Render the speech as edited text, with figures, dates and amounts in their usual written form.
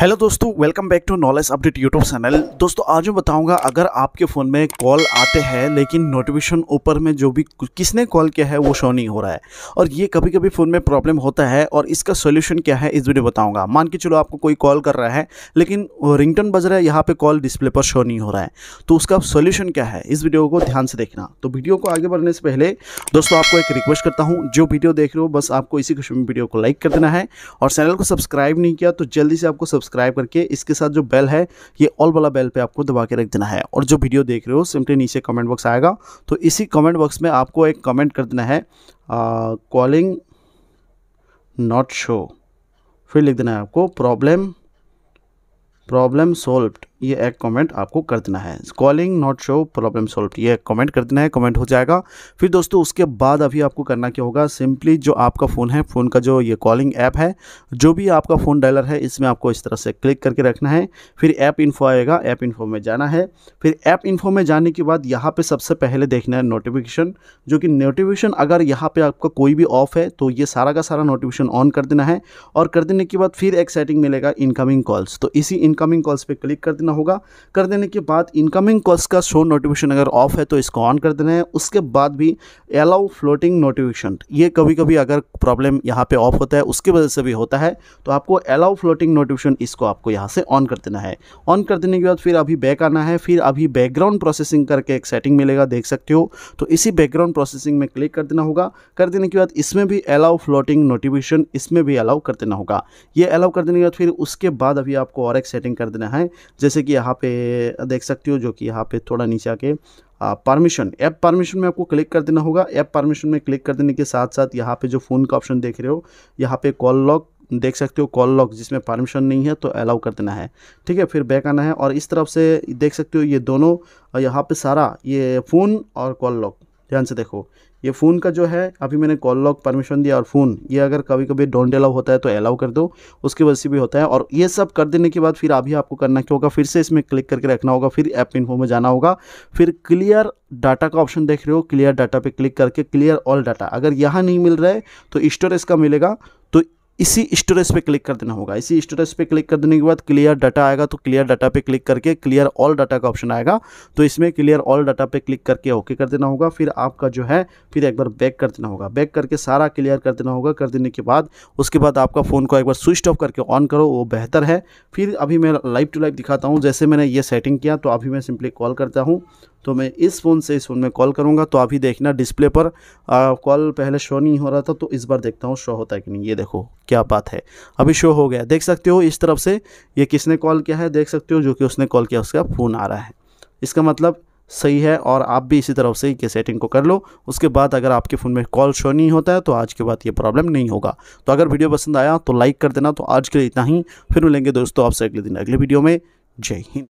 Hello दोस्तों, welcome back to knowledge update YouTube channel. दोस्तों आज मैं बताऊंगा अगर आपके फ़ोन में कॉल आते हैं लेकिन नोटिफिकेशन ऊपर में जो भी किसने कॉल किया है वो शो नहीं हो रहा है, और ये कभी कभी फ़ोन में प्रॉब्लम होता है और इसका सॉल्यूशन क्या है इस वीडियो बताऊंगा। मान के चलो आपको कोई कॉल कर रहा है लेकिन रिंगटोन बज रहा है, यहाँ पर कॉल डिस्प्ले पर शो नहीं हो रहा है, तो उसका सोल्यूशन क्या है इस वीडियो को ध्यान से देखना। तो वीडियो को आगे बढ़ने से पहले दोस्तों आपको एक रिक्वेस्ट करता हूँ, जो वीडियो देख रहे हो बस आपको इसी खुशी में वीडियो को लाइक कर देना है, और चैनल को सब्सक्राइब नहीं किया तो जल्दी से आपको सब्सक्राइब करके इसके साथ जो बेल है ये ऑल वाला बेल पे आपको दबा के रख देना है। और जो वीडियो देख रहे हो सिंपली नीचे कमेंट बॉक्स आएगा, तो इसी कमेंट बॉक्स में आपको एक कमेंट कर देना है, कॉलिंग नॉट शो, फिर लिख देना है आपको प्रॉब्लम सॉल्व्ड, ये एक कमेंट आपको कर देना है। Calling not show problem solved, ये एक कमेंट कर देना है, कमेंट हो जाएगा। फिर दोस्तों उसके बाद अभी आपको करना क्या होगा, सिंपली जो आपका फ़ोन है, फ़ोन का जो ये कॉलिंग ऐप है, जो भी आपका फ़ोन डायलर है इसमें आपको इस तरह से क्लिक करके रखना है। फिर ऐप इन्फो आएगा, ऐप इन्फो में जाना है। फिर ऐप इन्फो में जाने के बाद यहाँ पर सबसे पहले देखना है नोटिफिकेशन, जो कि नोटिफिकेशन अगर यहाँ पर आपका कोई भी ऑफ़ है तो ये सारा का सारा नोटिफिकेशन ऑन कर देना है। और कर देने के बाद फिर एक सेटिंग मिलेगा इनकमिंग कॉल्स, तो इसी इनकमिंग कॉल्स पर क्लिक कर होगा। कर देने के बाद इनकमिंग कॉल्स का शो नोटिफिकेशन अगर ऑफ है तो इसको ऑन कर देना है। उसके बाद भी अलाउ फ्लोटिंग नोटिफिकेशन, ये कभी कभी अगर प्रॉब्लम यहाँ पे ऑफ होता है उसकी वजह से भी होता है, तो आपको अलाउ फ्लोटिंग नोटिफिकेशन इसको आपको यहाँ से ऑन कर देना है। ऑन कर देने के बाद फिर अभी बैक आना है, फिर अभी बैकग्राउंड प्रोसेसिंग करके एक सेटिंग मिलेगा, देख सकते हो, तो इसी बैकग्राउंड प्रोसेसिंग में क्लिक कर देना होगा। कर देने के बाद इसमें भी अलाउ फ्लोटिंग नोटिफिकेशन, इसमें भी अलाउ कर देना होगा। ये अलाउ कर देने के बाद फिर उसके बाद अभी आपको और एक सेटिंग कर देना है, जैसे कि यहाँ पे देख सकते हो, जो कि यहाँ पे थोड़ा नीचे आके परमिशन, ऐप परमिशन में आपको क्लिक कर देना होगा। ऐप परमिशन में क्लिक कर देने के साथ साथ यहाँ पे जो फ़ोन का ऑप्शन देख रहे हो, यहाँ पे कॉल लॉक देख सकते हो, कॉल लॉक जिसमें परमिशन नहीं है तो अलाउ कर देना है, ठीक है। फिर बैक आना है और इस तरफ से देख सकते हो ये दोनों यहाँ पर सारा ये फ़ोन और कॉल लॉक, ध्यान से देखो, ये फ़ोन का जो है अभी मैंने कॉल लॉक परमिशन दिया, और फ़ोन ये अगर कभी कभी डोंट अलाउ होता है तो अलाउ कर दो, उसकी वजह से भी होता है। और ये सब कर देने के बाद फिर अभी आपको करना क्या होगा, फिर से इसमें क्लिक करके रखना होगा, फिर ऐप इन्फो में जाना होगा, फिर क्लियर डाटा का ऑप्शन देख रहे हो, क्लियर डाटा पे क्लिक करके क्लियर ऑल डाटा, अगर यहाँ नहीं मिल रहा है तो स्टोरेज का मिलेगा, तो इसी स्टोरेज पे क्लिक कर देना होगा। इसी स्टोरेज पे क्लिक कर देने के बाद क्लियर डाटा आएगा, तो क्लियर डाटा पे क्लिक करके क्लियर ऑल डाटा का ऑप्शन आएगा, तो इसमें क्लियर ऑल डाटा पे क्लिक करके ओके कर देना होगा। फिर आपका जो है फिर एक बार बैक कर देना होगा, बैक करके सारा क्लियर कर देना होगा। कर देने के बाद उसके बाद आपका फ़ोन को एक बार स्विच ऑफ करके ऑन करो, वो बेहतर है। फिर अभी मैं लाइव टू लाइव दिखाता हूँ, जैसे मैंने ये सेटिंग किया तो अभी मैं सिंपली कॉल करता हूँ, तो मैं इस फ़ोन से इस फ़ोन में कॉल करूंगा, तो अभी देखना डिस्प्ले पर कॉल पहले शो नहीं हो रहा था, तो इस बार देखता हूँ शो होता है कि नहीं। ये देखो क्या बात है, अभी शो हो गया, देख सकते हो इस तरफ से ये किसने कॉल किया है, देख सकते हो जो कि उसने कॉल किया उसका फ़ोन आ रहा है, इसका मतलब सही है। और आप भी इसी तरफ से ये सेटिंग को कर लो, उसके बाद अगर आपके फ़ोन में कॉल शो नहीं होता है तो आज के बाद ये प्रॉब्लम नहीं होगा। तो अगर वीडियो पसंद आया तो लाइक कर देना। तो आज के लिए इतना ही, फिर मिलेंगे दोस्तों आपसे अगले दिन अगले वीडियो में। जय हिंद।